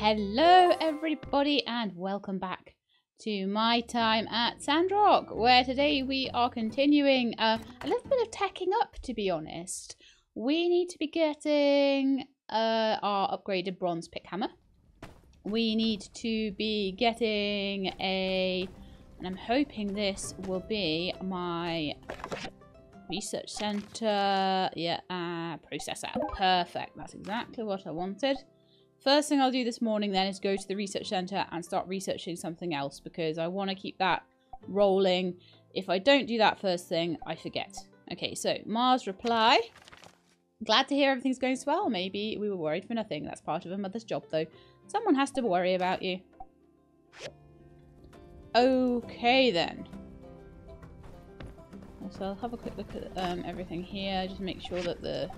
Hello everybody and welcome back to My Time at Sandrock, where today we are continuing a little bit of teching up, to be honest. We need to be getting our upgraded bronze pickhammer. We need to be getting and I'm hoping this will be my research center, yeah, processor. Perfect, that's exactly what I wanted. First thing I'll do this morning then is go to the research center and start researching something else because I want to keep that rolling. If I don't do that first thing, I forget. Okay, so Mars reply. Glad to hear everything's going swell. Maybe we were worried for nothing. That's part of a mother's job though. Someone has to worry about you. Okay then. So I'll have a quick look at everything here. Just make sure that the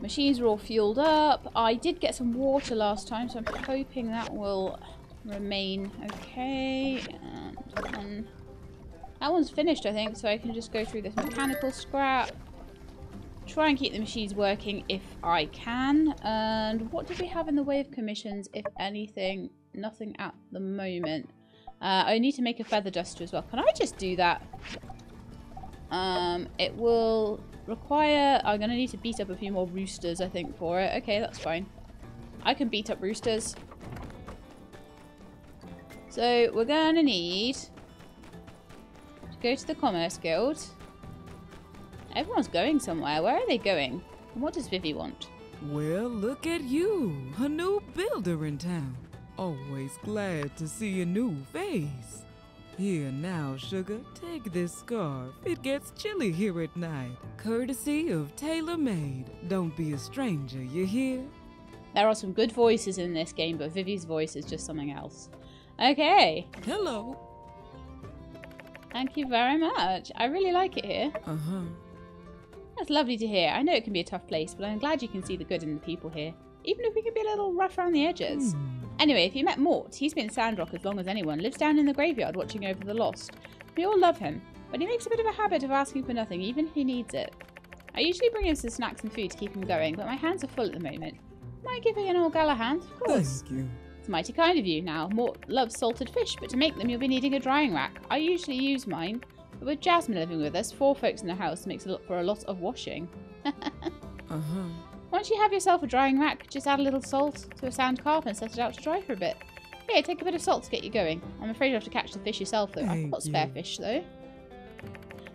machines are all fueled up. I did get some water last time, so I'm hoping that will remain okay. And that one's finished, I think, so I can just go through this mechanical scrap. Try and keep the machines working if I can. And what did we have in the way of commissions, if anything? Nothing at the moment. I need to make a feather duster as well. Can I just do that? It will require... I'm going to need to beat up a few more roosters, I think, for it. Okay, that's fine. I can beat up roosters. So, we're going to need to go to the Commerce Guild. Everyone's going somewhere. Where are they going? And what does Vivi want? Well, look at you. A new builder in town. Always glad to see a new face. Here now, sugar, take this scarf. It gets chilly here at night. Courtesy of Taylor Maid. Don't be a stranger, you hear? There are some good voices in this game, but Vivi's voice is just something else. Okay. Hello. Thank you very much. I really like it here. Uh-huh. That's lovely to hear. I know it can be a tough place, but I'm glad you can see the good in the people here. Even if we can be a little rough around the edges. Anyway, if you met Mort, he's been in Sandrock as long as anyone, lives down in the graveyard watching over the lost. We all love him, but he makes a bit of a habit of asking for nothing, even if he needs it. I usually bring him some snacks and food to keep him going, but my hands are full at the moment. Might give an old gal a hand, of course. Thank you. It's mighty kind of you now. Mort loves salted fish, but to make them you'll be needing a drying rack. I usually use mine, but with Jasmine living with us, 4 folks in the house makes a lot for a lot of washing. Uh-huh. Once you have yourself a drying rack, just add a little salt to a sand carp and set it out to dry for a bit. Here, take a bit of salt to get you going. I'm afraid you'll have to catch the fish yourself, though. I've got spare fish, though.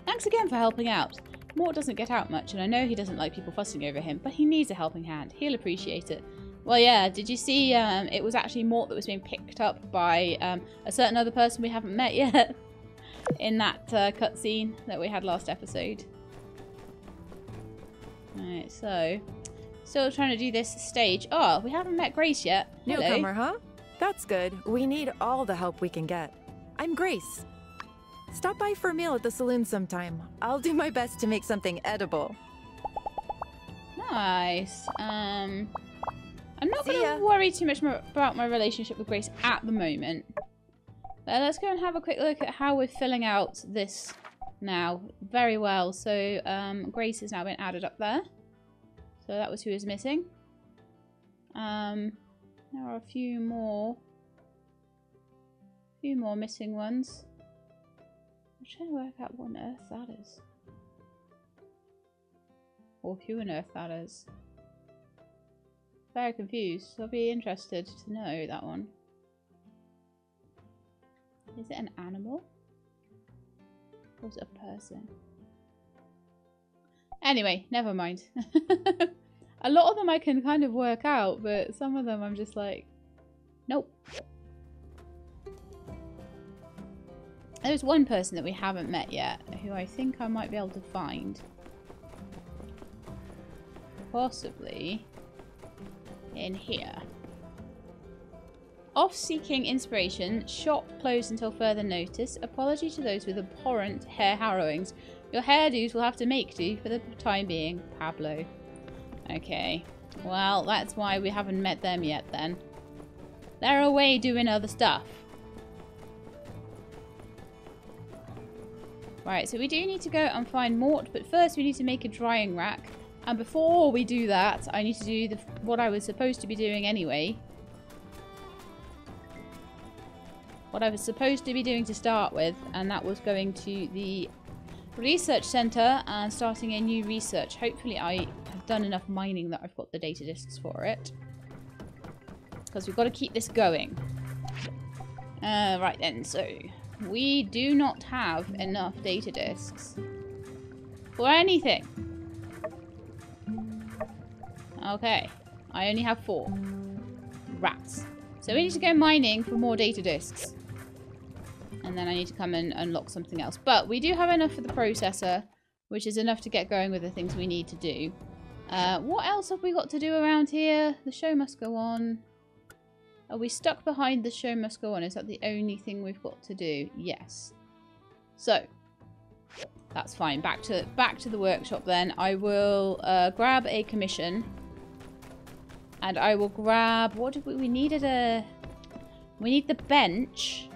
Thanks again for helping out. Mort doesn't get out much, and I know he doesn't like people fussing over him, but he needs a helping hand. He'll appreciate it. Well, yeah, did you see it was actually Mort that was being picked up by a certain other person we haven't met yet in that cutscene that we had last episode. Alright, so... still trying to do this stage. Oh, we haven't met Grace yet. Hello. Newcomer, huh? That's good. We need all the help we can get. I'm Grace. Stop by for a meal at the saloon sometime. I'll do my best to make something edible. Nice. I'm not going to worry too much about my relationship with Grace at the moment. But let's go and have a quick look at how we're filling out this now. Very well. So Grace has now been added up there. So that was who was missing. There are a few more missing ones. I'm trying to work out what on earth that is. Or who on earth that is. Very confused. I'll be interested to know that one. Is it an animal? Or is it a person? Anyway, never mind. A lot of them I can kind of work out, but some of them I'm just like, nope. There's one person that we haven't met yet, who I think I might be able to find. Possibly in here. Off seeking inspiration, shop closed until further notice. Apology to those with abhorrent hair harrowings. Your hairdos will have to make do for the time being, Pablo. Okay. Well, that's why we haven't met them yet then. They're away doing other stuff. Right, so we do need to go and find Mort, but first we need to make a drying rack. And before we do that, I need to do what I was supposed to be doing anyway. what I was supposed to be doing to start with, and that was going to the research centre and starting a new research. Hopefully I have done enough mining that I've got the data disks for it, because we've got to keep this going. Right then, so we do not have enough data disks for anything. Okay, I only have 4. Rats. So we need to go mining for more data disks. And then I need to come and unlock something else. But we do have enough for the processor, which is enough to get going with the things we need to do. What else have we got to do around here? The show must go on. Are we stuck behind the show must go on? Is that the only thing we've got to do? Yes. So, that's fine. Back to the workshop then. I will grab a commission. And I will grab... What did we needed a... We need the bench.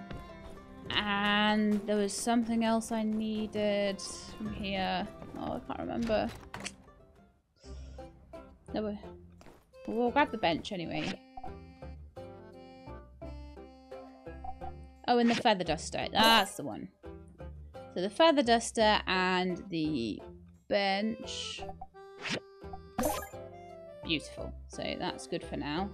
And there was something else I needed from here. Oh, I can't remember. No, we'll grab the bench anyway. Oh, and the feather duster. That's the one. So the feather duster and the bench. Beautiful. So that's good for now.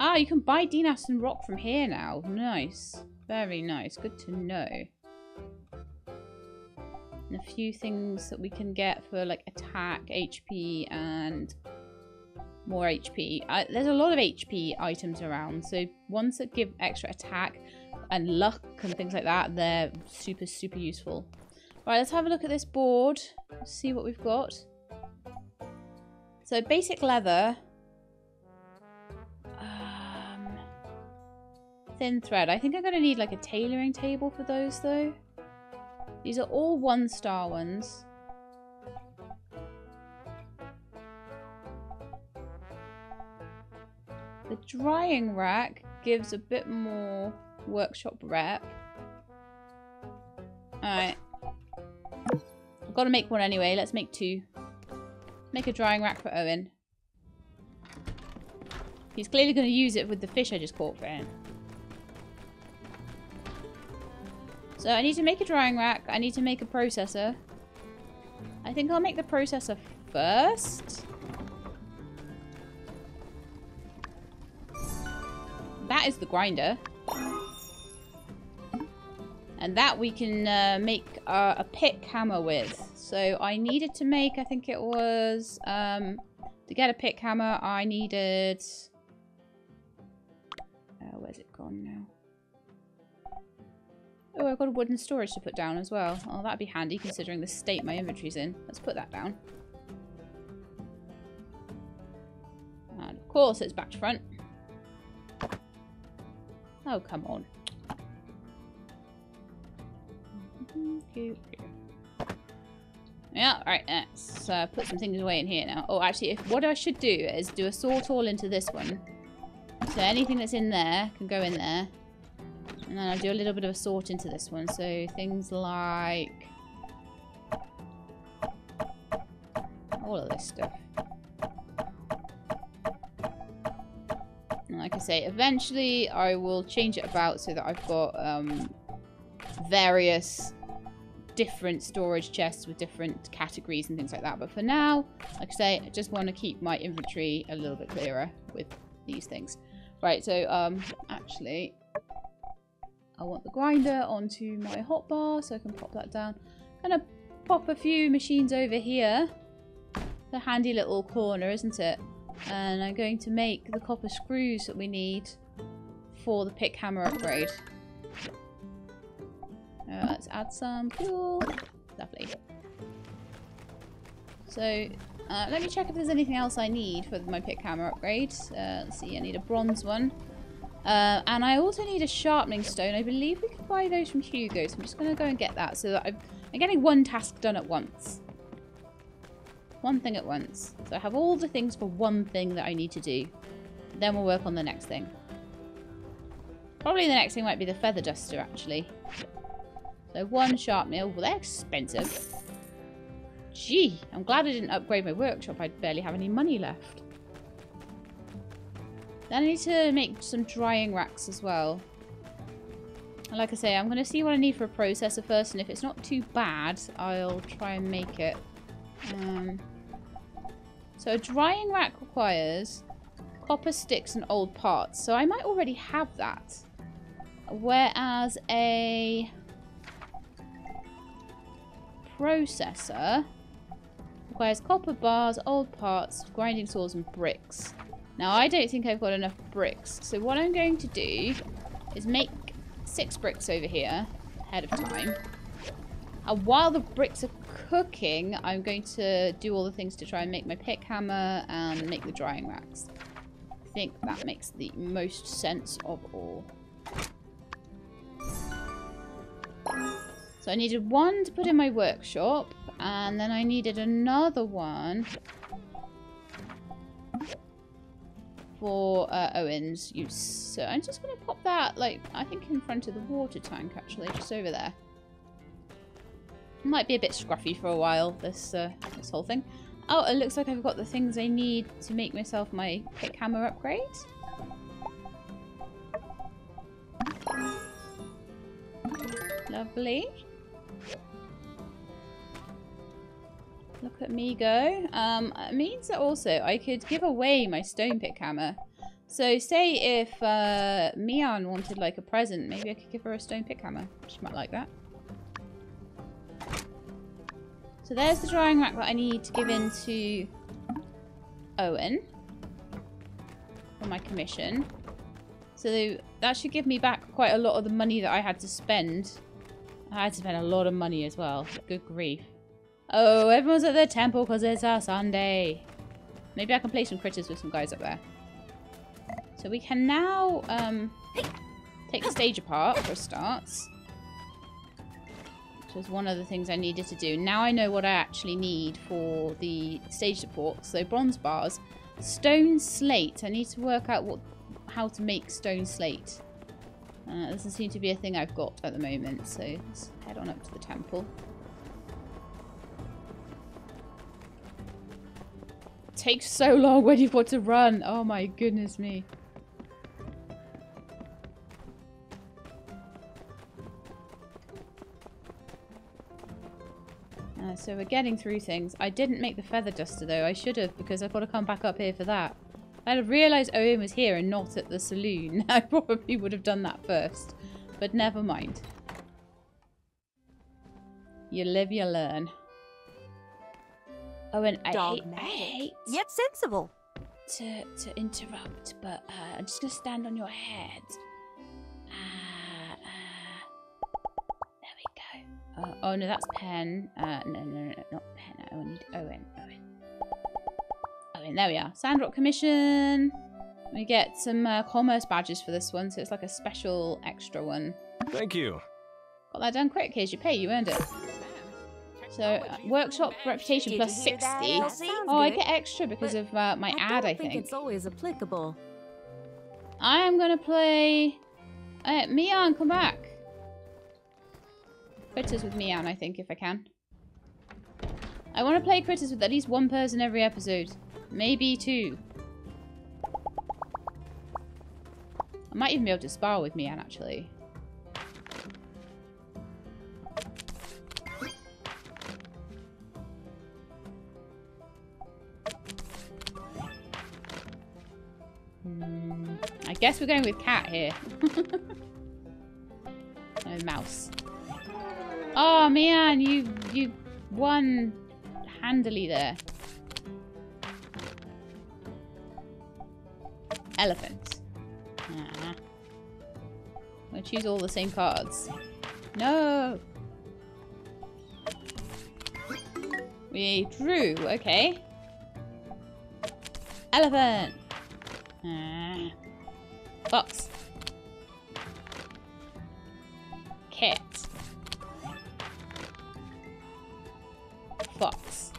Ah, you can buy Dinas and Rock from here now. Nice. Very nice. Good to know. And a few things that we can get for, like, attack, HP, and more HP. There's a lot of HP items around, so ones that give extra attack and luck and things like that, they're super, super useful. Right, let's have a look at this board. See what we've got. So, basic leather... thin thread. I think I'm going to need like a tailoring table for those though. These are all 1-star ones. The drying rack gives a bit more workshop rep. Alright. I've got to make one anyway. Let's make 2. Make a drying rack for Owen. He's clearly going to use it with the fish I just caught for him. So I need to make a drying rack, I need to make a processor. I think I'll make the processor first. That is the grinder. And that we can make a pick hammer with. So I needed to make, I think it was, to get a pick hammer I needed... where's it gone now? Oh, I've got a wooden storage to put down as well. Oh, that'd be handy considering the state my inventory's in. Let's put that down. And of course it's back to front. Oh, come on. Yeah, alright, let's put some things away in here now. Oh, actually, what I should do is do a sort all into this one. So anything that's in there can go in there. And then I'll do a little bit of a sort into this one. So things like... all of this stuff. And like I say, eventually I will change it about so that I've got various different storage chests with different categories and things like that. But for now, like I say, I just want to keep my inventory a little bit clearer with these things. Right, so actually... I want the grinder onto my hotbar so I can pop that down. I'm going to pop a few machines over here. It's a handy little corner, isn't it? And I'm going to make the copper screws that we need for the pick hammer upgrade. Let's add some fuel. Lovely. So, let me check if there's anything else I need for my pick hammer upgrade. Let's see, I need a bronze one. And I also need a sharpening stone. I believe we can buy those from Hugo, so I'm just going to go and get that so that I'm getting one task done at once. One thing at once. So I have all the things for one thing that I need to do. Then we'll work on the next thing. Probably the next thing might be the feather duster, actually. So one sharpener. Well, they're expensive. Gee, I'm glad I didn't upgrade my workshop. I barely have any money left. Then I need to make some drying racks as well. And like I say, I'm going to see what I need for a processor first, and if it's not too bad, I'll try and make it. So a drying rack requires copper sticks and old parts, so I might already have that. Whereas a processor requires copper bars, old parts, grinding saws and bricks. Now I don't think I've got enough bricks, so what I'm going to do is make 6 bricks over here ahead of time. And while the bricks are cooking, I'm going to do all the things to try and make my pick hammer and make the drying racks. I think that makes the most sense of all. So I needed one to put in my workshop, and then I needed another one for Owen's use. So I'm just going to pop that, like, I think in front of the water tank, actually, just over there. Might be a bit scruffy for a while, this whole thing. Oh, it looks like I've got the things I need to make myself my pick hammer upgrade. Lovely. Look at me go. It means that also I could give away my stone pick hammer. So say if Mian wanted like a present, maybe I could give her a stone pick hammer. She might like that. So there's the drying rack that I need to give in to Owen for my commission. So that should give me back quite a lot of the money that I had to spend. I had to spend a lot of money as well. Good grief. Oh, everyone's at their temple because it's our Sunday. Maybe I can play some critters with some guys up there. So we can now take the stage apart for a start. Which was one of the things I needed to do. Now I know what I actually need for the stage support. So bronze bars. Stone slate. I need to work out how to make stone slate. Doesn't seem to be a thing I've got at the moment. So let's head on up to the temple. Takes so long when you've got to run. Oh my goodness me. So we're getting through things. I didn't make the feather duster though. I should have, because I've got to come back up here for that. I'd have realised Owen was here and not at the saloon. I probably would have done that first. But never mind. You live, you learn. Owen, I hate yet sensible to interrupt, but I'm just gonna stand on your head. There we go. Oh no, that's Pen. No, not Pen. I need Owen. There we are. Sandrock commission. We get some commerce badges for this one, so it's like a special extra one. Thank you. Got that done quick. Here's your pay. You earned it. So, workshop reputation plus 60. Oh, I get extra because of my ad, I think. It's always applicable. I am going to play... Mian, come back. Critters with Mian, I think, if I can. I want to play critters with at least one person every episode. Maybe two. I might even be able to spar with Mian, actually. I guess we're going with cat here. No, mouse. Oh, Mian, you won handily there. Elephant. Ah. I'm going to choose all the same cards. No! We drew, okay. Elephant! Ah. Fox. Cat. Fox.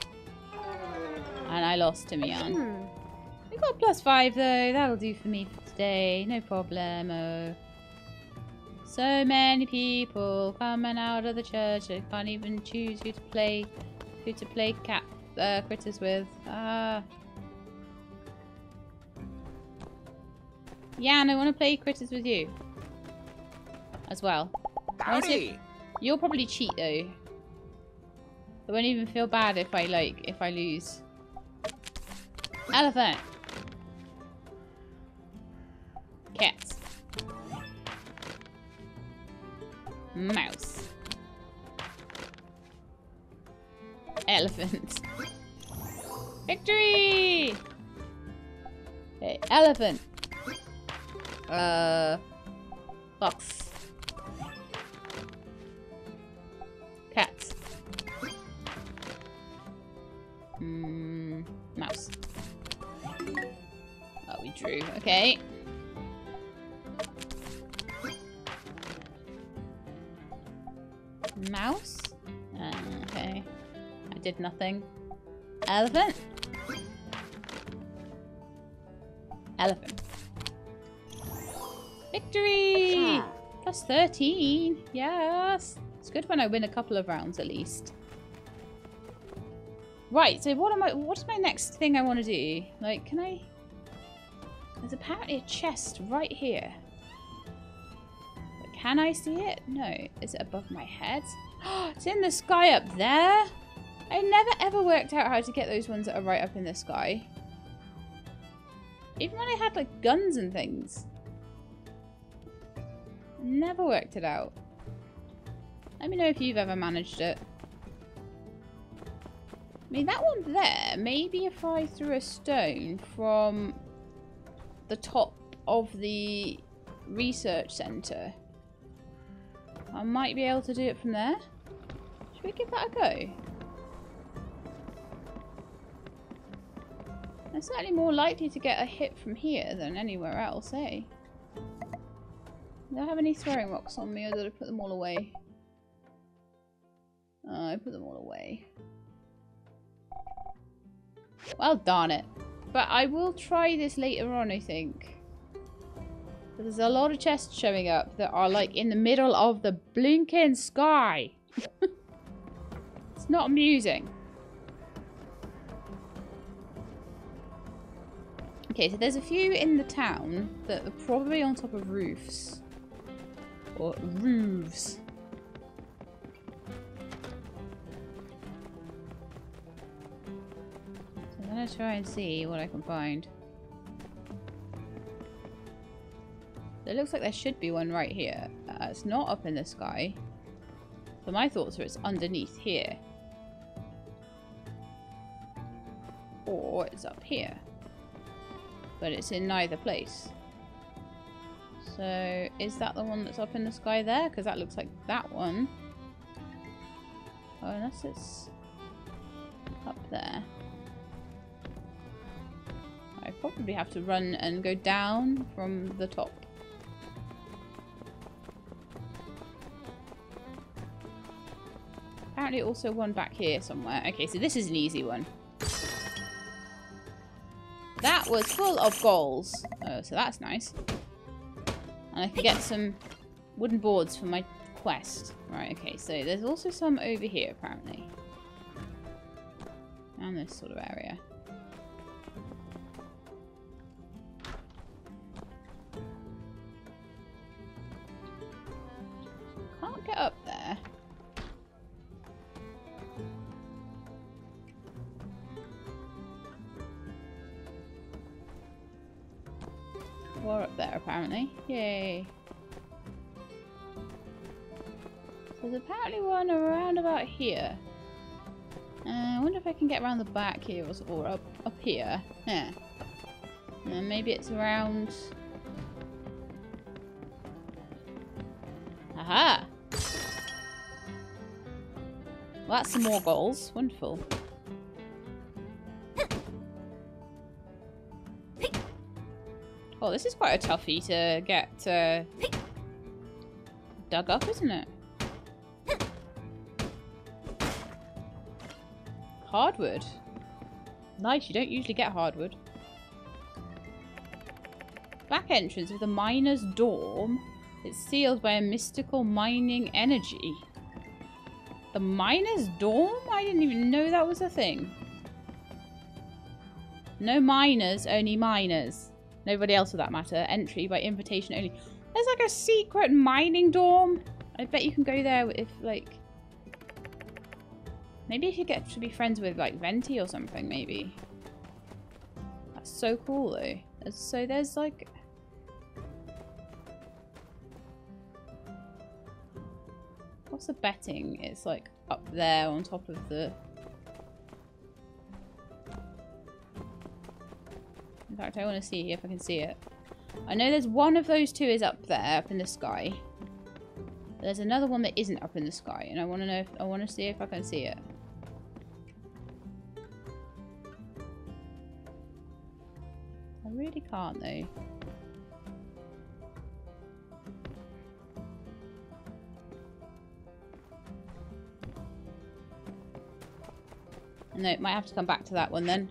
And I lost to Mian. We got +5 though. That'll do for me for today. No problemo. So many people coming out of the church. I can't even choose who to play cat critters with. Ah. Yeah, and I want to play critters with you. As well. Howdy. You'll probably cheat though. I won't even feel bad if I lose. Elephant. Cats. Mouse. Elephant. Victory! Okay, elephant. Fox. Cat. Mouse. Oh, we drew. Okay. Mouse? Okay. I did nothing. Elephant? Elephant. Victory! Plus 13. Yes. It's good when I win a couple of rounds at least. Right, so what is my next thing I want to do? Like, can I... There's apparently a chest right here. But can I see it? No. Is it above my head? Oh, it's in the sky up there! I never ever worked out how to get those ones that are right up in the sky. Even when I had, like, guns and things. Never worked it out. Let me know if you've ever managed it. I mean, that one there, maybe if I threw a stone from the top of the research centre, I might be able to do it from there. Should we give that a go? I'm certainly more likely to get a hit from here than anywhere else, eh? Do I have any throwing rocks on me, or did I put them all away? Oh, I put them all away. Well, darn it. But I will try this later on, I think. There's a lot of chests showing up that are, like, in the middle of the blinking sky. It's not amusing. Okay, so there's a few in the town that are probably on top of roofs. Or roofs. I'm gonna try and see what I can find. It looks like there should be one right here. It's not up in the sky. So my thoughts are it's underneath here. Or it's up here. But it's in neither place. So is that the one that's up in the sky there? Because that looks like that one. Oh, unless it's up there. I probably have to run and go down from the top. Apparently also one back here somewhere. Okay, so this is an easy one. That was full of goals. Oh, so that's nice. And I can get some wooden boards for my quest. Right, okay, so there's also some over here apparently. Down this sort of area. Up there. We're up there apparently. Yay. So there's apparently one around about here. I wonder if I can get around the back here or up here. Yeah. And maybe it's around... Aha! Well, that's some more goals. Wonderful. Oh, this is quite a toughie to get dug up, isn't it? Hardwood. Nice, you don't usually get hardwood. Back entrance of the miner's dorm. It's sealed by a mystical mining energy. The miner's dorm? I didn't even know that was a thing. No miners, only miners. Nobody else for that matter. Entry by invitation only. There's like a secret mining dorm. I bet you can go there if like... Maybe if you get to be friends with like Venti or something, maybe. That's so cool though. So there's like... What's the betting? It's like up there on top of the... In fact, I want to see if I can see it. I know there's one of those two is up there, up in the sky. There's another one that isn't up in the sky, and I want to know if I want to see if I can see it. I really can't though. No, might have to come back to that one then.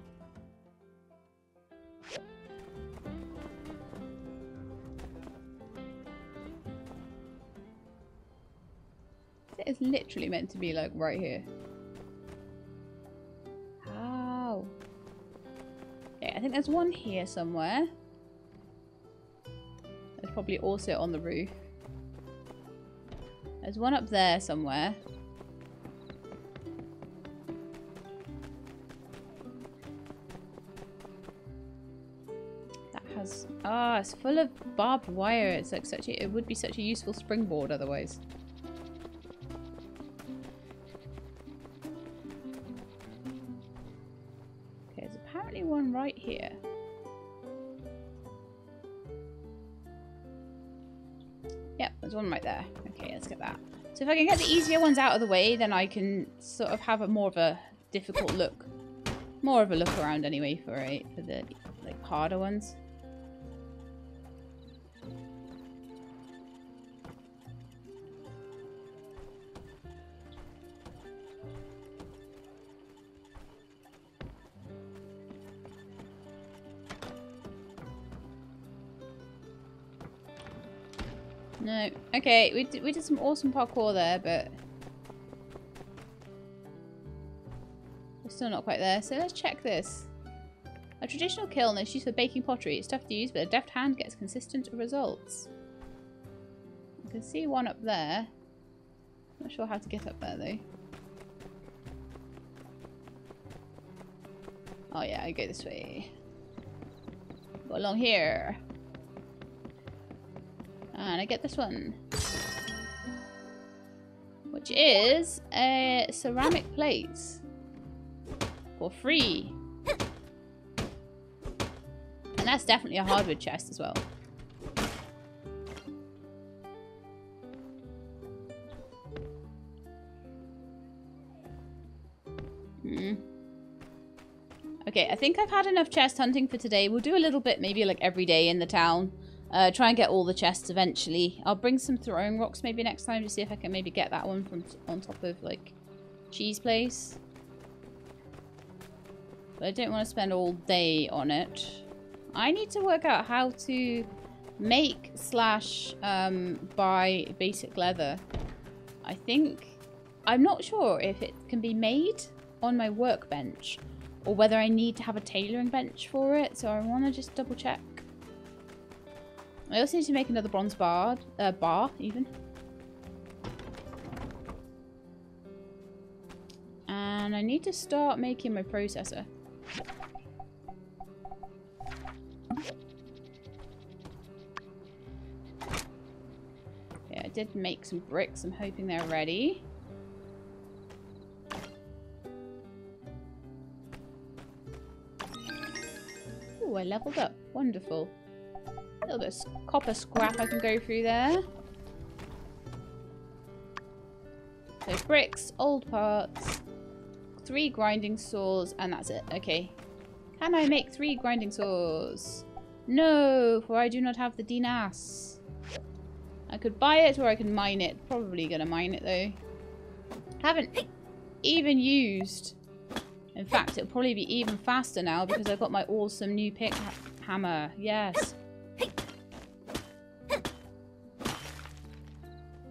It's literally meant to be like right here. How? Yeah, I think there's one here somewhere. There's probably also on the roof. There's one up there somewhere. That has... Ah, it's full of barbed wire. It's like such a... It would be such a useful springboard otherwise. One right here. Yep, there's one right there. Okay, let's get that. So if I can get the easier ones out of the way, then I can sort of have a more of a difficult look. More of a look around anyway for the like harder ones. No. Okay, we did some awesome parkour there, but we're still not quite there. So let's check this. A traditional kiln is used for baking pottery. It's tough to use, but a deft hand gets consistent results. I can see one up there. Not sure how to get up there, though. Oh yeah, I go this way. Go along here. And I get this one, which is a ceramic plate for free. And that's definitely a hardwood chest as well. Okay, I think I've had enough chest hunting for today. We'll do a little bit, maybe like every day in the town. Try and get all the chests eventually. I'll bring some throwing rocks maybe next time to see if I can maybe get that one from on top of like Cheese Place. But I don't want to spend all day on it. I need to work out how to make slash buy basic leather. I think I'm not sure if it can be made on my workbench or whether I need to have a tailoring bench for it. So I want to just double check. I also need to make another bronze bar, even. And I need to start making my processor. Yeah, I did make some bricks. I'm hoping they're ready. Ooh, I leveled up. Wonderful. A little bit of copper scrap I can go through there. So bricks, old parts, 3 grinding saws, and that's it. Okay. Can I make 3 grinding saws? No, for I do not have the dinas. I could buy it or I can mine it. Probably gonna mine it though. Haven't even used. In fact, it'll probably be even faster now because I've got my awesome new pick hammer. Yes.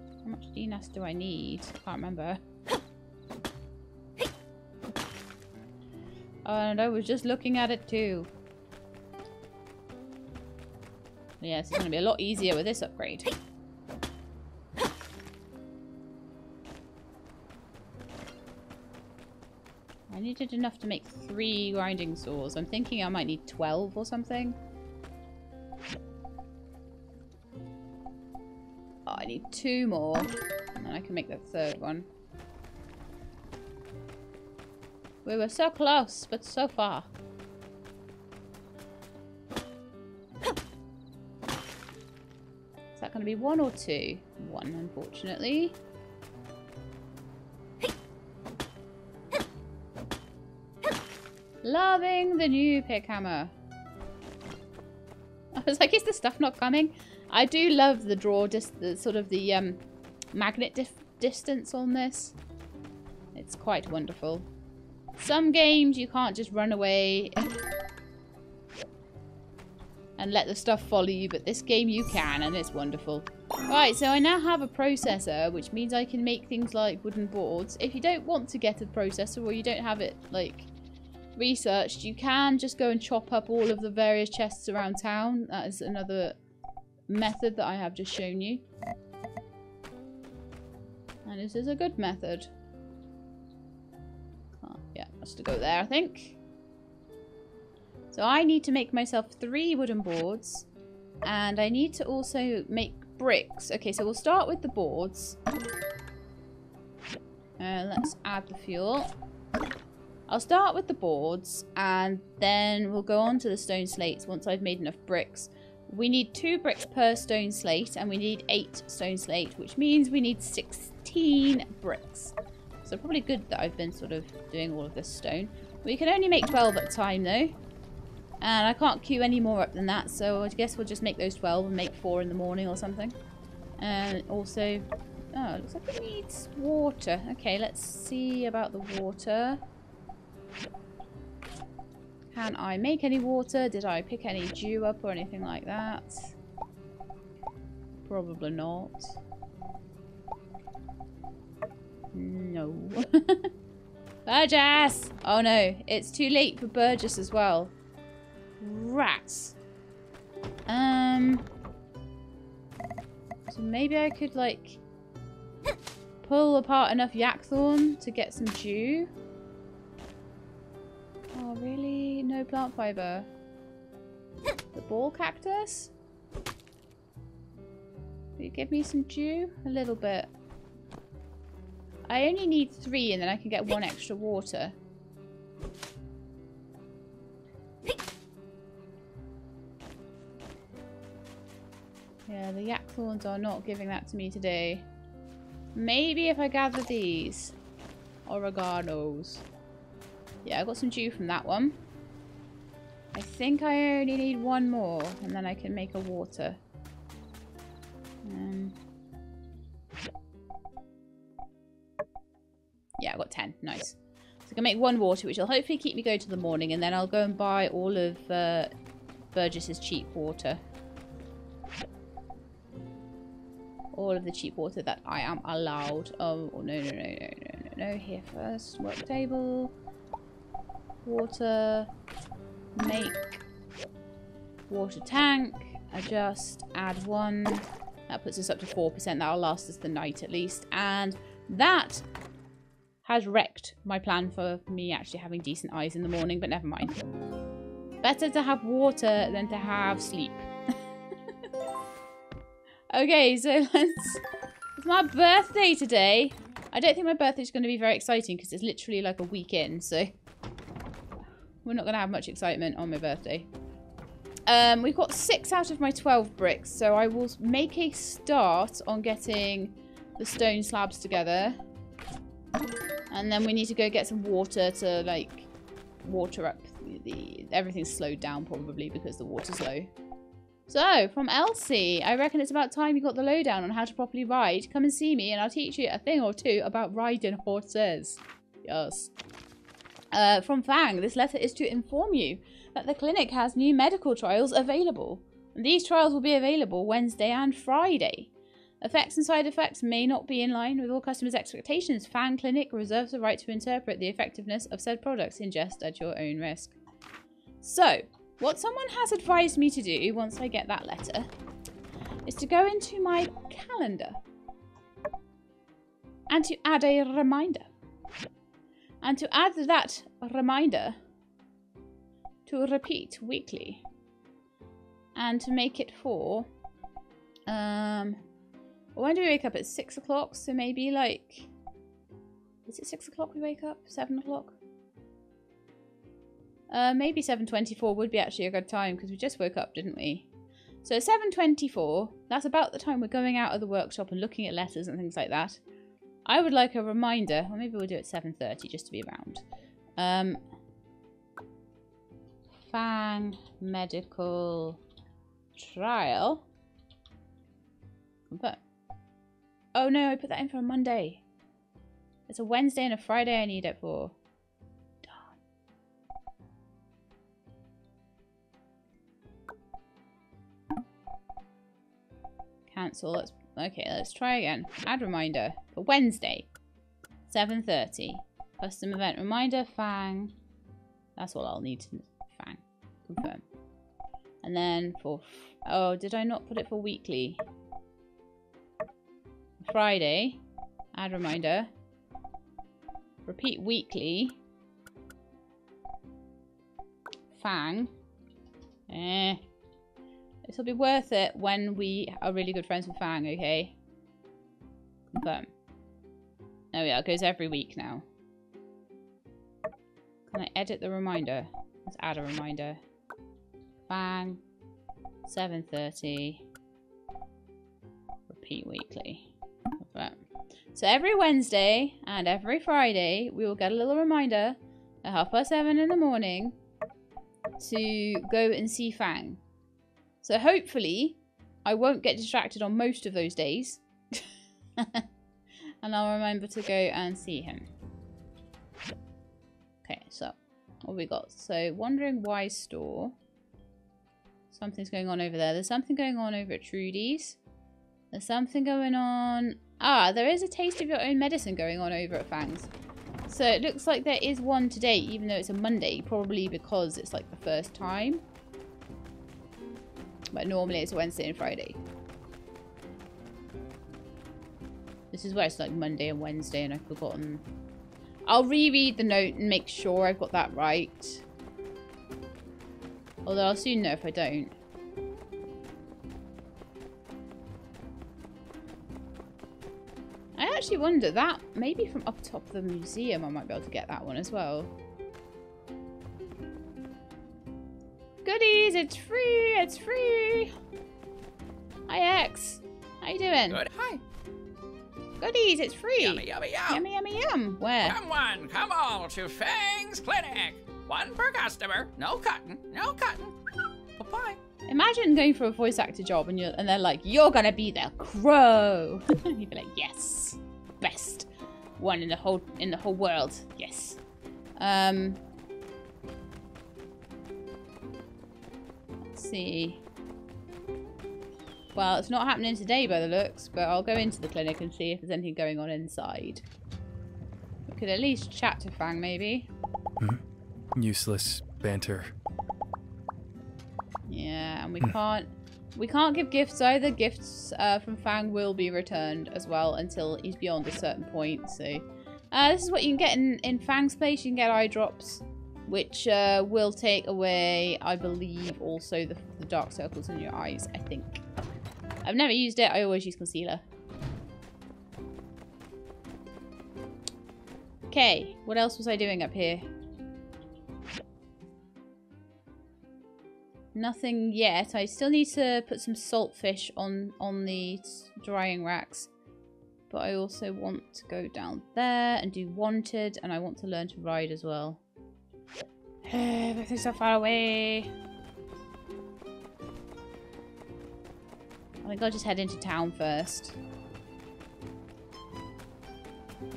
How much dinas do I need? Can't remember. And I was just looking at it too. Yeah, so it's going to be a lot easier with this upgrade. I needed enough to make 3 grinding saws. I'm thinking I might need 12 or something. Oh, I need 2 more, and then I can make that 3rd one. We were so close, but so far. Is that going to be 1 or 2? 1, unfortunately. Loving the new pickhammer. I was like, is the stuff not coming? I do love the draw, the magnet distance on this. It's quite wonderful. Some games you can't just run away and let the stuff follow you, but this game you can, and it's wonderful. Right, so I now have a processor, which means I can make things like wooden boards. If you don't want to get a processor, or you don't have it, like, researched, you can just go and chop up all of the various chests around town. That is another method that I have just shown you, and this is a good method. Oh, yeah, must have go there, I think. So I need to make myself 3 wooden boards, and I need to also make bricks. Okay, so we'll start with the boards. Let's add the fuel. I'll start with the boards, and then we'll go on to the stone slates once I've made enough bricks. We need 2 bricks per stone slate, and we need 8 stone slate, which means we need 16 bricks. So probably good that I've been sort of doing all of this stone. We can only make 12 at a time, though. And I can't queue any more up than that, so I guess we'll just make those 12 and make 4 in the morning or something. And also... oh, it looks like it needs water. Okay, let's see about the water. Can I make any water? Did I pick any dew up or anything like that? Probably not. No. Burgess! Oh no, it's too late for Burgess as well. Rats. So maybe I could, like, pull apart enough yakthorn to get some dew. Oh, really? No plant fibre? The ball cactus? Will you give me some dew? A little bit. I only need 3, and then I can get 1 extra water. Yeah, the yakthorns are not giving that to me today. Maybe if I gather these. Oreganos. Yeah, I got some dew from that one. I think I only need 1 more, and then I can make a water. Yeah, I got 10. Nice. So I can make 1 water, which will hopefully keep me going to the morning, and then I'll go and buy all of Burgess's cheap water. All of the cheap water that I am allowed. Oh, no. Here first. Work table. Water, make water tank, adjust, add 1. That puts us up to 4%. That'll last us the night at least. And that has wrecked my plan for me actually having decent eyes in the morning, but never mind. Better to have water than to have sleep. Okay, so let's... it's my birthday today. I don't think my birthday's going to be very exciting because it's literally like a week in, so... we're not going to have much excitement on my birthday. We've got 6 out of my 12 bricks, so I will make a start on getting the stone slabs together. And then we need to go get some water to, like, water up the... everything's slowed down probably because the water's low. So, from Elsie, I reckon it's about time you got the lowdown on how to properly ride. Come and see me and I'll teach you a thing or 2 about riding horses. Yes. From Fang, this letter is to inform you that the clinic has new medical trials available. These trials will be available Wednesday and Friday. Effects and side effects may not be in line with all customers' expectations. Fang Clinic reserves the right to interpret the effectiveness of said products. Ingest at your own risk. So, What someone has advised me to do once I get that letter is to go into my calendar and to add a reminder. And to add that reminder to repeat weekly. And to make it for... when do we wake up? It's 6 o'clock, so maybe like... Is it 6 o'clock we wake up? 7 o'clock? Maybe 7:24 would be actually a good time, because we just woke up, didn't we? So 7:24, that's about the time we're going out of the workshop and looking at letters and things like that. I would like a reminder, or maybe we'll do it 7:30 just to be around. Fang medical trial. But oh no, I put that in for a Monday. It's a Wednesday and a Friday I need it for. Darn. Cancel. Okay, let's try again. Add reminder for Wednesday. 7:30. Custom event reminder, Fang. That's all I'll need to Fang. Confirm. And then for... Oh, did I not put it for weekly? Friday. Add reminder. Repeat weekly. Fang. It'll be worth it when we are really good friends with Fang, okay? Confirm. There we are. It goes every week now. Can I edit the reminder? Let's add a reminder. Fang. 7:30. Repeat weekly. Confirm. So every Wednesday and every Friday, we will get a little reminder at 7:30 in the morning to go and see Fang. So hopefully, I won't get distracted on most of those days. And I'll remember to go and see him. Okay, so what have we got? So, Wandering Wise Store. Something's going on over there. There's something going on over at Trudy's. There's something going on... Ah, there is a taste of your own medicine going on over at Fang's. So it looks like there is one today, even though it's a Monday, probably because it's like the first time. But normally it's Wednesday and Friday. This is where it's like Monday and Wednesday and I've forgotten. I'll reread the note and make sure I've got that right. Although I'll soon know if I don't. I actually wonder that maybe from up top of the museum I might be able to get that one as well. Goodies, it's free, it's free. Hi X, how you doing? Good. Hi. Goodies, it's free. Yummy, yummy, yum. Yummy, yummy, yum. Where? Come one, come all to Fang's Clinic. One per customer. No cutting, no cutting. Bye bye. Imagine going for a voice actor job and they're like, you're gonna be the crow. You'd be like, yes, best one in the whole world. Yes. Let's see. Well, it's not happening today by the looks, but I'll go into the clinic and see if there's anything going on inside. We could at least chat to Fang, maybe. Useless banter. Yeah, and we can't give gifts either. Gifts from Fang will be returned as well until he's beyond a certain point. So this is what you can get in Fang's place. You can get eye drops, which will take away, I believe, also the dark circles in your eyes, I think. I've never used it. I always use concealer. Okay, what else was I doing up here? Nothing yet. I still need to put some saltfish on the drying racks. But I also want to go down there and do wanted. And I want to learn to ride as well. Everything's so far away. I think I'll just head into town first.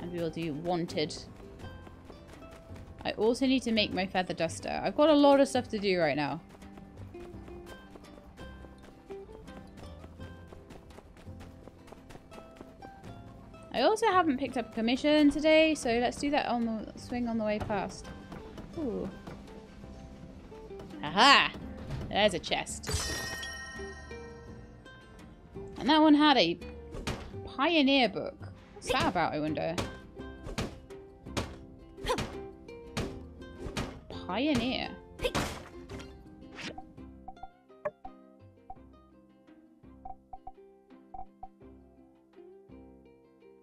And we will do wanted. I also need to make my feather duster. I've got a lot of stuff to do right now. I also haven't picked up a commission today, so let's do that on the swing on the way past. Ooh. Aha! There's a chest. And that one had a pioneer book. What's that about, I wonder? Pioneer.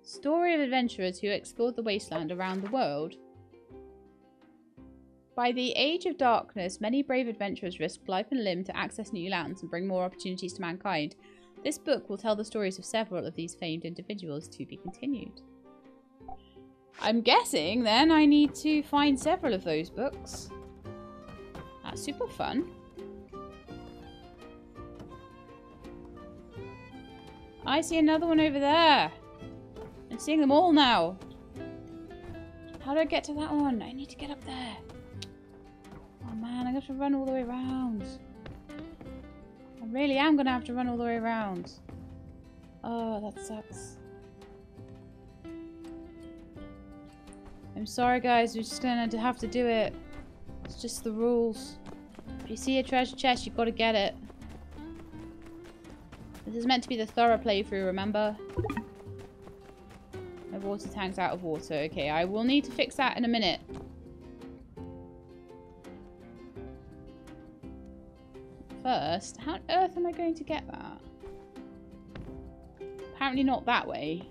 Story of adventurers who explored the wasteland around the world. By the Age of Darkness, many brave adventurers risked life and limb to access new lands and bring more opportunities to mankind. This book will tell the stories of several of these famed individuals, to be continued. I'm guessing then I need to find several of those books. That's super fun. I see another one over there. I'm seeing them all now. How do I get to that one? I need to get up there. Oh man, I'm gonna have to run all the way around. I really am gonna have to run all the way around. Oh, that sucks. I'm sorry guys, we're just gonna have to do it. It's just the rules. If you see a treasure chest, you've got to get it. This is meant to be the thorough playthrough, remember? My water tank's out of water. Okay, I will need to fix that in a minute. First, how on earth am I going to get that? Apparently not that way.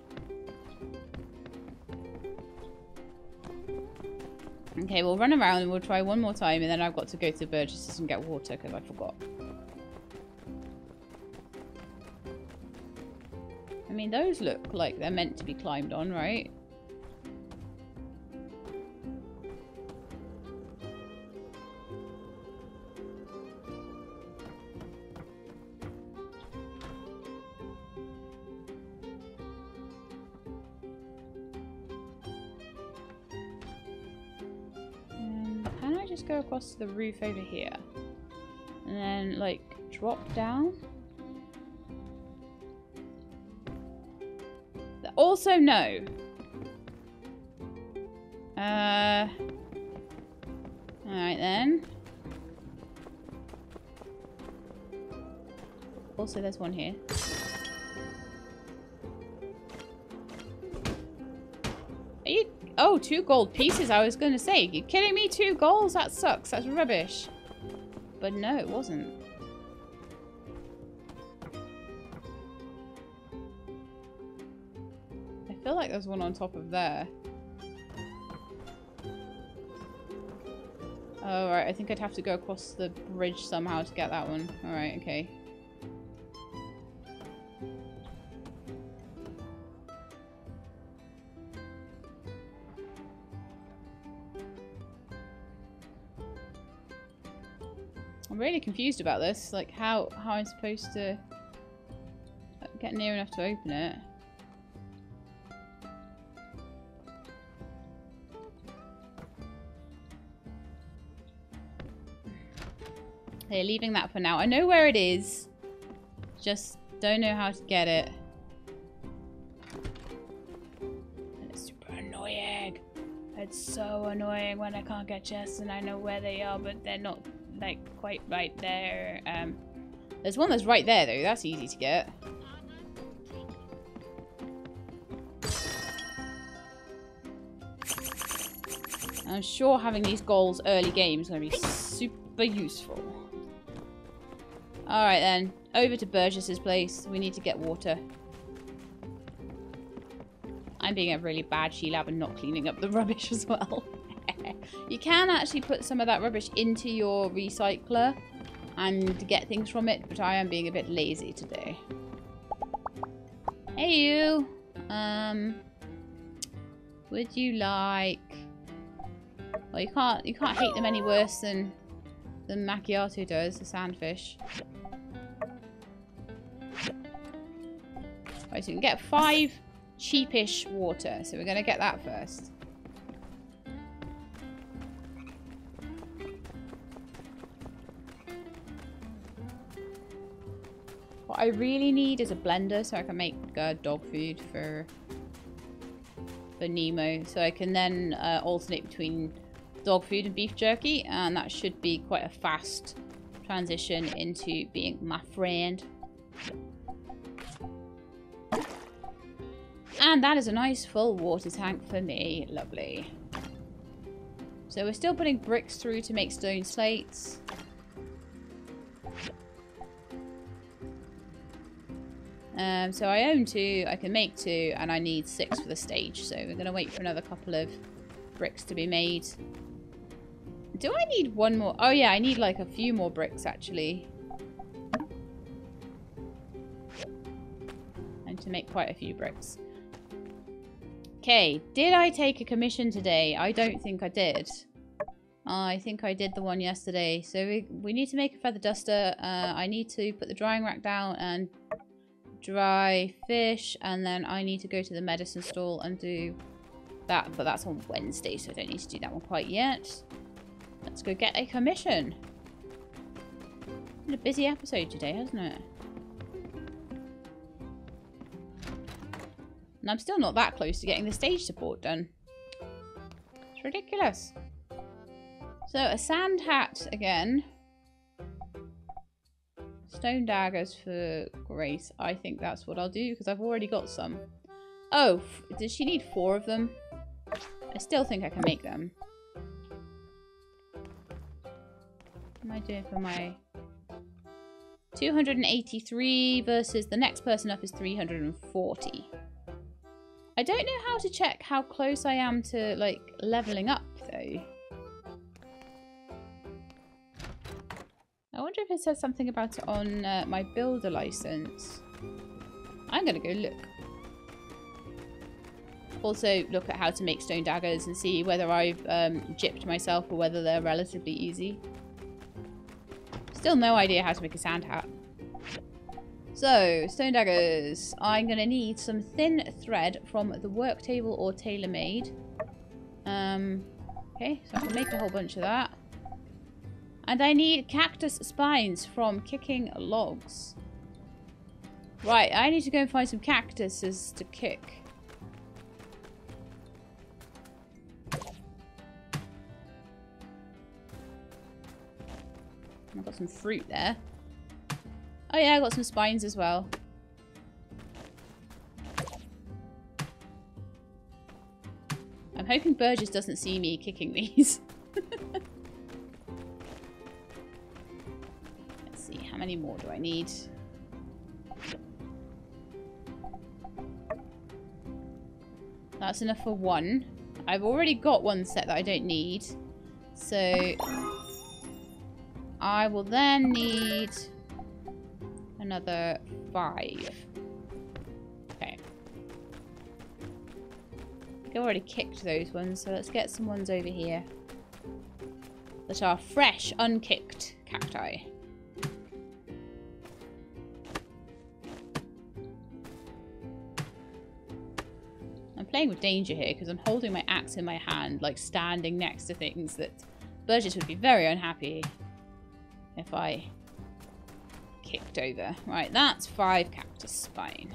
Okay, we'll run around and we'll try one more time, and then I've got to go to Burgess and get water because I forgot. I mean, those look like they're meant to be climbed on, right? Go across to the roof over here and then like drop down. Also no. Alright then. Also there's one here. Oh, 2 gold pieces, I was gonna say. You're kidding me? 2 golds? That sucks. That's rubbish. But no, it wasn't. I feel like there's one on top of there. Oh, right. I think I'd have to go across the bridge somehow to get that one. Alright, okay. I'm really confused about this, like how I'm supposed to get near enough to open it. Okay, leaving that for now. I know where it is, just don't know how to get it. And it's super annoying. It's so annoying when I can't get chests and I know where they are, but they're not like quite right there. There's one that's right there though, that's easy to get. I'm sure having these goals early game is going to be super useful. Alright then, over to Burgess's place, we need to get water. I'm being a really bad she-lab and not cleaning up the rubbish as well. You can actually put some of that rubbish into your recycler and get things from it, but I am being a bit lazy today. Hey you! Would you like... Well, you can't hate them any worse than Macchiato does, the sandfish. Right, so you can get 5 cheapish water, so we're going to get that first. What I really need is a blender so I can make dog food for Nemo. So I can then alternate between dog food and beef jerky, and that should be quite a fast transition into being my friend. And that is a nice full water tank for me. Lovely. So we're still putting bricks through to make stone slates. So I own 2, I can make 2, and I need 6 for the stage. So we're going to wait for another couple of bricks to be made. Do I need 1 more? Oh yeah, I need like a few more bricks actually. I need to make quite a few bricks. Okay, did I take a commission today? I don't think I did. I think I did the one yesterday. So we need to make a feather duster. I need to put the drying rack down and dry fish. And then I need to go to the medicine stall and do that. But that's on Wednesday, so I don't need to do that one quite yet. Let's go get a commission. It's been a busy episode today, hasn't it? And I'm still not that close to getting the stage support done. It's ridiculous. So a sand hat again. Stone daggers for Grace. I think that's what I'll do because I've already got some. Oh, did she need 4 of them? I still think I can make them. What am I doing for my... 283 versus the next person up is 340. I don't know how to check how close I am to, like, leveling up, though. I wonder if it says something about it on my builder license. I'm going to go look. Also, look at how to make stone daggers and see whether I've gypped myself or whether they're relatively easy. Still no idea how to make a sand hat. So, stone daggers. I'm going to need some thin thread from the work table or Taylor Maid. Okay, so I can make a whole bunch of that. And I need cactus spines from kicking logs. Right, I need to go and find some cactuses to kick. I've got some fruit there. Oh yeah, I got some spines as well. I'm hoping Burgess doesn't see me kicking these. Let's see, how many more do I need? That's enough for 1. I've already got 1 set that I don't need. So I will then need... another 5. Okay. I've already kicked those ones, so let's get some ones over here that are fresh, unkicked cacti. I'm playing with danger here because I'm holding my axe in my hand, like standing next to things that Burgess would be very unhappy if I... kicked over. Right, that's 5 cactus spine.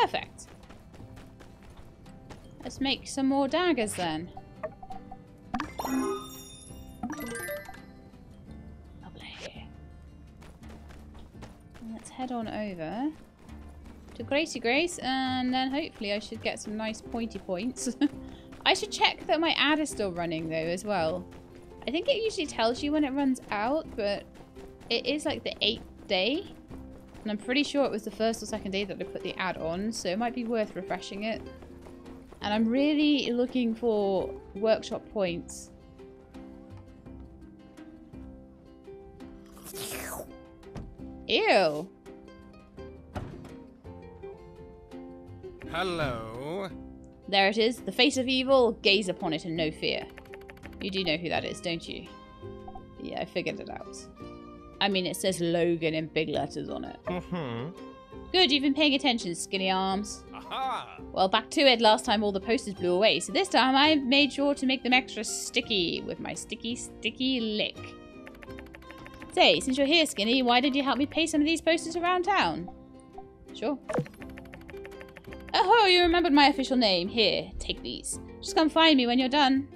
Perfect. Let's make some more daggers then. Lovely. Let's head on over to Gracie Grace and then hopefully I should get some nice pointy points. I should check that my ad is still running though as well. I think it usually tells you when it runs out, but it is like the 8th day, and I'm pretty sure it was the 1st or 2nd day that I put the ad on, so it might be worth refreshing it. And I'm really looking for workshop points. Ew! Hello. There it is, the face of evil, gaze upon it and no fear. You do know who that is, don't you? Yeah, I figured it out. I mean, it says Logan in big letters on it. Good, you've been paying attention, skinny arms. Aha. Well, back to it. Last time all the posters blew away, so this time I made sure to make them extra sticky with my sticky, sticky lick. Say, since you're here, Skinny, why did you help me pay some of these posters around town? Sure. Oh, you remembered my official name. Here, take these. Just come find me when you're done.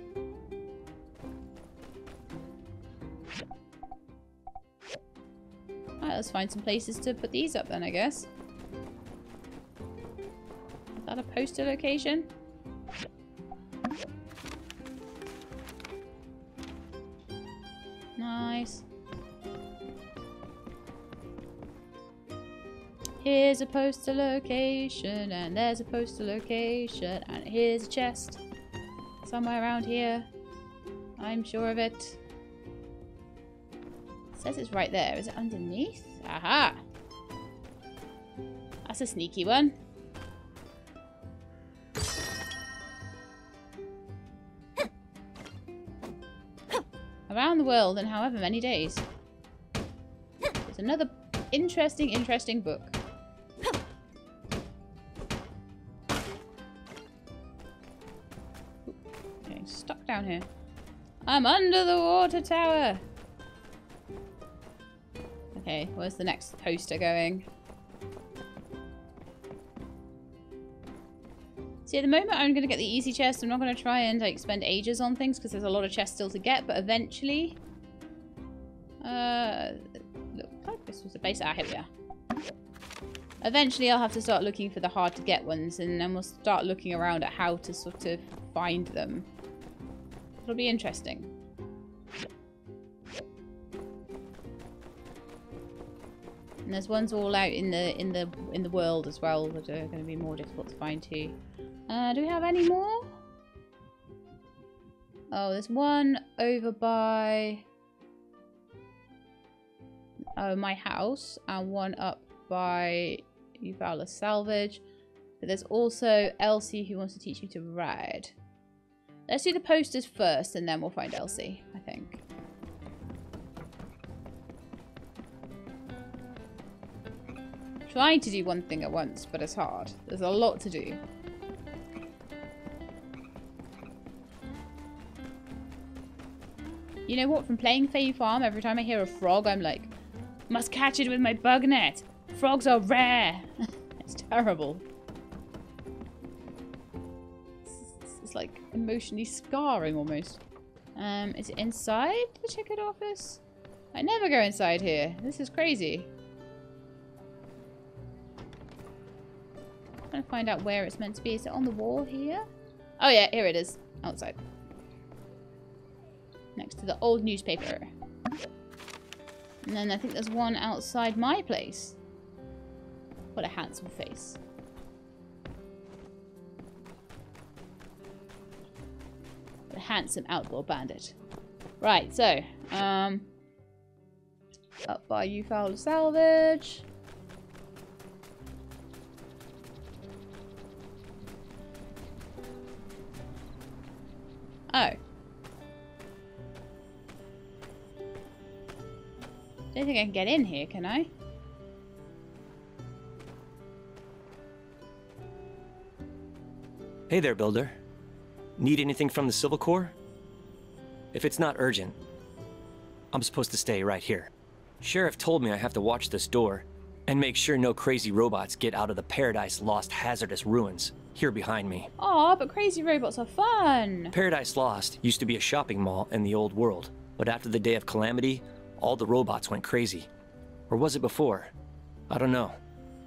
Alright, let's find some places to put these up then, I guess. Is that a poster location? Nice. Here's a poster location, and there's a poster location, and here's a chest. Somewhere around here. I'm sure of it. It says it's right there. Is it underneath? Aha! That's a sneaky one. Around the world in however many days. It's another interesting book. Getting stuck down here. I'm under the water tower! Okay, where's the next poster going? See, at the moment I'm going to get the easy chest. I'm not going to try and like spend ages on things because there's a lot of chests still to get, but eventually... looks like this was a base. Ah, here we are. Eventually I'll have to start looking for the hard to get ones, and then we'll start looking around at how to sort of find them. It'll be interesting. And there's ones all out in the world as well that are going to be more difficult to find too. Do we have any more? Oh, there's one over by my house, and one up by Uvala Salvage. But there's also Elsie who wants to teach you to ride. Let's do the posters first, and then we'll find Elsie, I think. Trying to do one thing at once, but it's hard. There's a lot to do. You know what? From playing Fae Farm, every time I hear a frog, I'm like, must catch it with my bug net. Frogs are rare. It's terrible. It's like emotionally scarring almost. Is it inside the ticket office? I never go inside here. This is crazy. I'm trying to find out where it's meant to be. Is it on the wall here? Oh yeah, here it is. Outside. Next to the old newspaper. And then I think there's one outside my place. What a handsome face. What a handsome outlaw bandit. Right, so. Up by Uvala Salvage. Oh. Don't think I can get in here, can I? Hey there, Builder. Need anything from the Civil Corps? If it's not urgent, I'm supposed to stay right here. Sheriff told me I have to watch this door and make sure no crazy robots get out of the Paradise Lost hazardous ruins. Here behind me. Aw, but crazy robots are fun! Paradise Lost used to be a shopping mall in the old world, but after the Day of Calamity, all the robots went crazy. Or was it before? I don't know.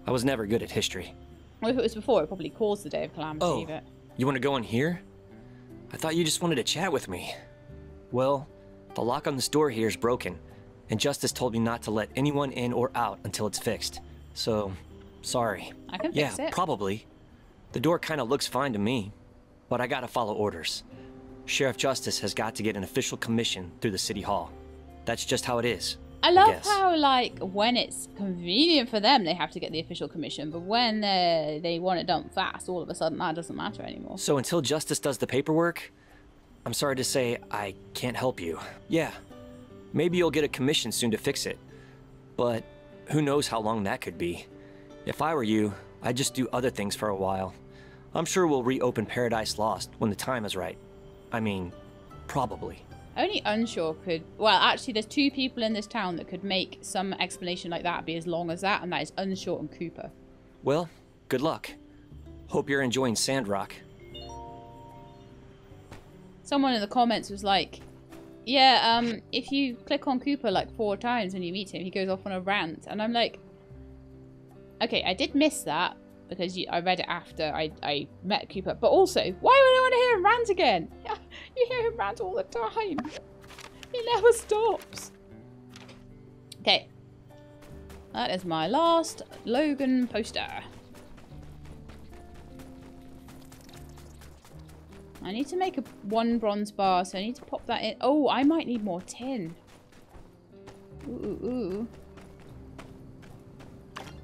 I was never good at history. Well, if it was before, it probably caused the Day of Calamity. Oh, but... you want to go in here? I thought you just wanted to chat with me. Well, the lock on this door here is broken, and Justice told me not to let anyone in or out until it's fixed. So, sorry. I can fix it. Yeah, probably. The door kind of looks fine to me, but I gotta follow orders. Sheriff Justice has got to get an official commission through the City Hall. That's just how it is. I love how, like, when it's convenient for them, they have to get the official commission, but when they want it done fast, all of a sudden that doesn't matter anymore. So until Justice does the paperwork, I'm sorry to say I can't help you. Yeah, maybe you'll get a commission soon to fix it, but who knows how long that could be. If I were you, I'd just do other things for a while. I'm sure we'll reopen Paradise Lost when the time is right. I mean, probably. Only Unsure could... Well, actually, there's two people in this town that could make some explanation like that be as long as that, and that is Unsure and Cooper. Well, good luck. Hope you're enjoying Sandrock. Someone in the comments was like, Yeah, if you click on Cooper like 4 times when you meet him, he goes off on a rant. And I'm like, okay, I did miss that because I read it after I met Cooper. But also, why would I want to hear him rant again? You hear him rant all the time. He never stops. Okay. That is my last Logan poster. I need to make one bronze bar, so I need to pop that in. Oh, I might need more tin. Ooh, ooh, ooh.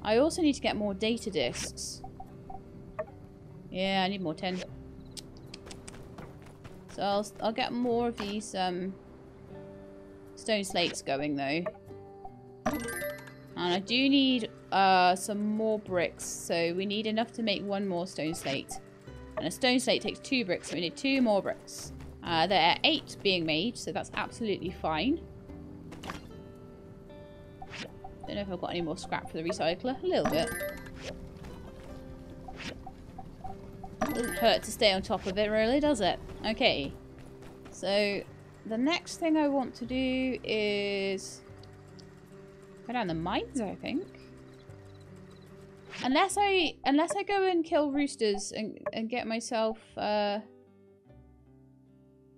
I also need to get more data discs. Yeah, I need more tin. So I'll get more of these stone slates going, though. And I do need some more bricks, so we need enough to make 1 more stone slate. And a stone slate takes 2 bricks, so we need 2 more bricks. There are 8 being made, so that's absolutely fine. Don't know if I've got any more scrap for the recycler. A little bit. Doesn't hurt to stay on top of it, really, does it? Okay. So, the next thing I want to do is go down the mines, I think. Unless I go and kill roosters and get myself I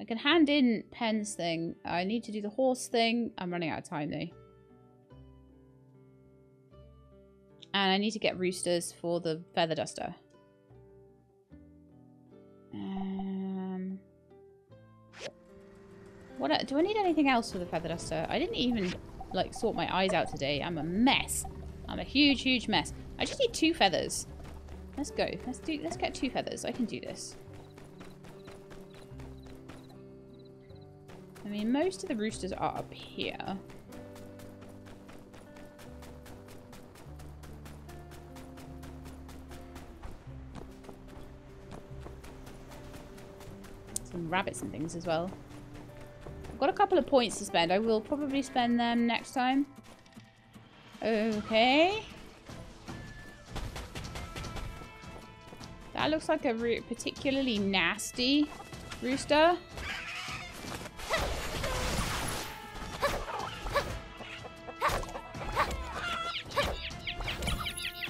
can hand in Pen's thing. I need to do the horse thing. I'm running out of time though. And I need to get roosters for the feather duster. What do I need anything else for the feather duster? I didn't even like sort my eyes out today. I'm a mess. I'm a huge, huge mess. I just need 2 feathers. Let's go. Let's get 2 feathers. I can do this. I mean, most of the roosters are up here. Some rabbits and things as well. I've got a couple of points to spend. I will probably spend them next time. Okay. That looks like a particularly nasty rooster.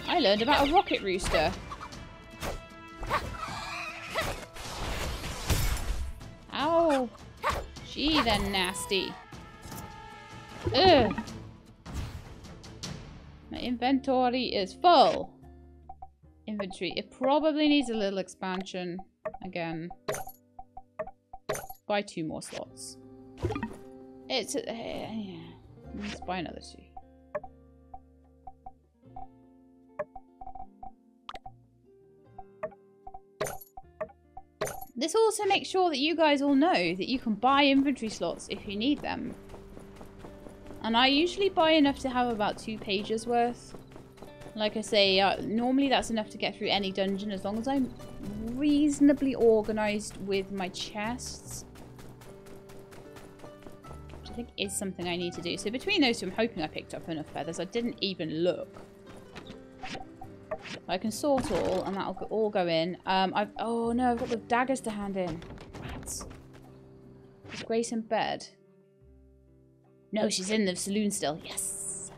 I learned about a rocket rooster. Ow. Gee, they're nasty. Ugh. My inventory is full. Inventory. It probably needs a little expansion again. Buy 2 more slots. It's yeah. Let's buy another 2. This also makes sure that you guys all know that you can buy inventory slots if you need them. And I usually buy enough to have about 2 pages worth. Like I say, normally that's enough to get through any dungeon as long as I'm reasonably organised with my chests. Which I think is something I need to do. So between those 2, I'm hoping I picked up enough feathers. I didn't even look. I can sort all and that'll all go in. Oh no, I've got the daggers to hand in. Rats. Is Grace in bed? No, she's in the saloon still. Yes.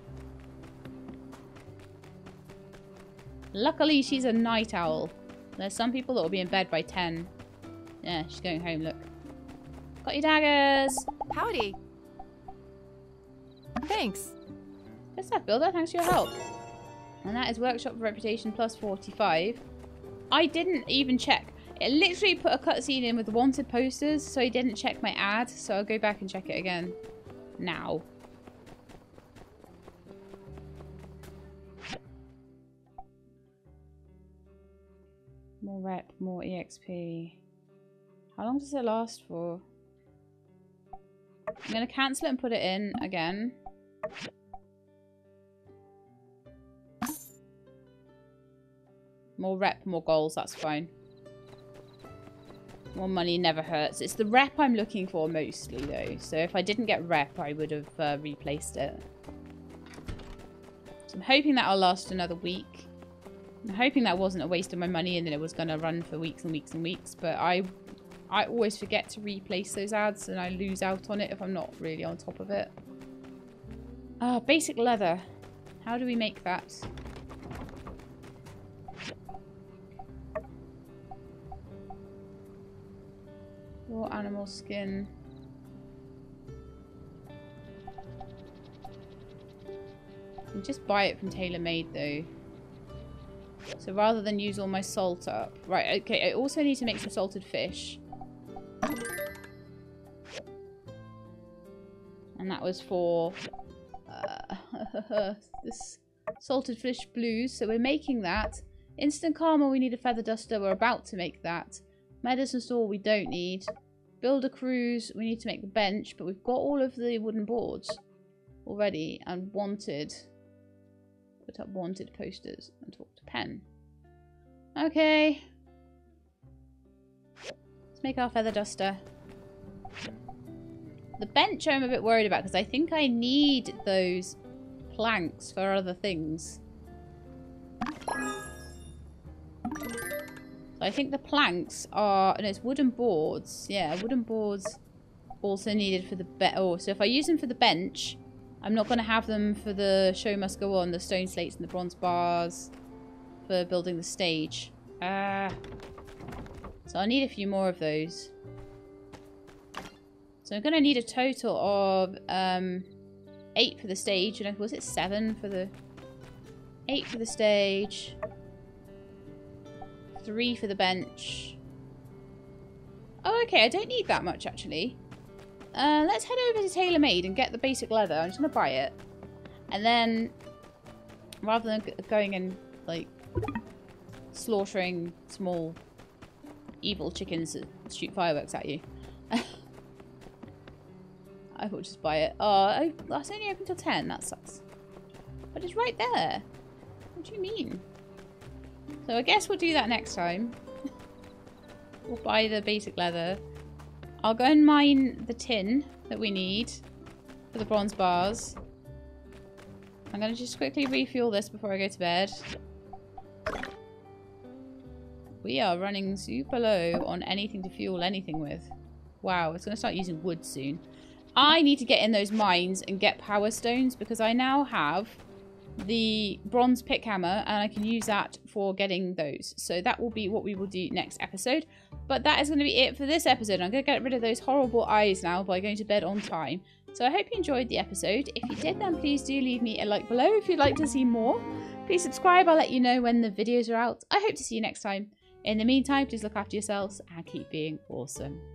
Luckily, she's a night owl. There's some people that will be in bed by 10. Yeah, she's going home, look. Got your daggers! Howdy! Thanks! Good stuff, Builder. Thanks for your help. And that is Workshop Reputation plus 45. I didn't even check. It literally put a cutscene in with wanted posters, so I didn't check my ad. So I'll go back and check it again. Now. More rep, more EXP. How long does it last for? I'm going to cancel it and put it in again. More rep, more goals, that's fine. More money never hurts. It's the rep I'm looking for mostly though. So if I didn't get rep, I would have replaced it. So I'm hoping that'll last another week. I'm hoping that wasn't a waste of my money and that it was going to run for weeks and weeks and weeks, but I I always forget to replace those ads and I lose out on it if I'm not really on top of it. Basic leather. How do we make that? Raw animal skin. You just buy it from Taylor Maid though. So rather than use all my salt up. Right, okay, I also need to make some salted fish. And that was for... this salted fish blues. So we're making that. Instant karma, we need a feather duster. We're about to make that. Medicine store, we don't need. Build a cruise, we need to make the bench. But we've got all of the wooden boards already. And wanted... put up wanted posters and talk to Pen. Okay. Let's make our feather duster. The bench I'm a bit worried about because I think I need those planks for other things. So I think the planks are... and it's wooden boards. Yeah, wooden boards also needed for the... oh, so if I use them for the bench... I'm not going to have them for the show must go on, the stone slates and the bronze bars for building the stage. So I'll need a few more of those. So I'm going to need a total of 8 for the stage. And was it 7 for the... 8 for the stage. 3 for the bench. Oh, okay. I don't need that much, actually. Let's head over to Taylor Maid and get the basic leather. I'm just going to buy it. And then, rather than going and, like, slaughtering small evil chickens that shoot fireworks at you, I will just buy it. Oh, that's only open till 10. That sucks. But it's right there. What do you mean? So I guess we'll do that next time. We'll buy the basic leather. I'll go and mine the tin that we need for the bronze bars. I'm going to just quickly refuel this before I go to bed. We are running super low on anything to fuel anything with. Wow, it's going to start using wood soon. I need to get in those mines and get power stones because I now have the bronze pick hammer and I can use that for getting those. So that will be what we will do next episode. But that is going to be it for this episode. I'm going to get rid of those horrible eyes now by going to bed on time. So I hope you enjoyed the episode. If you did, then please do leave me a like below if you'd like to see more. Please subscribe. I'll let you know when the videos are out. I hope to see you next time. In the meantime, please look after yourselves and keep being awesome.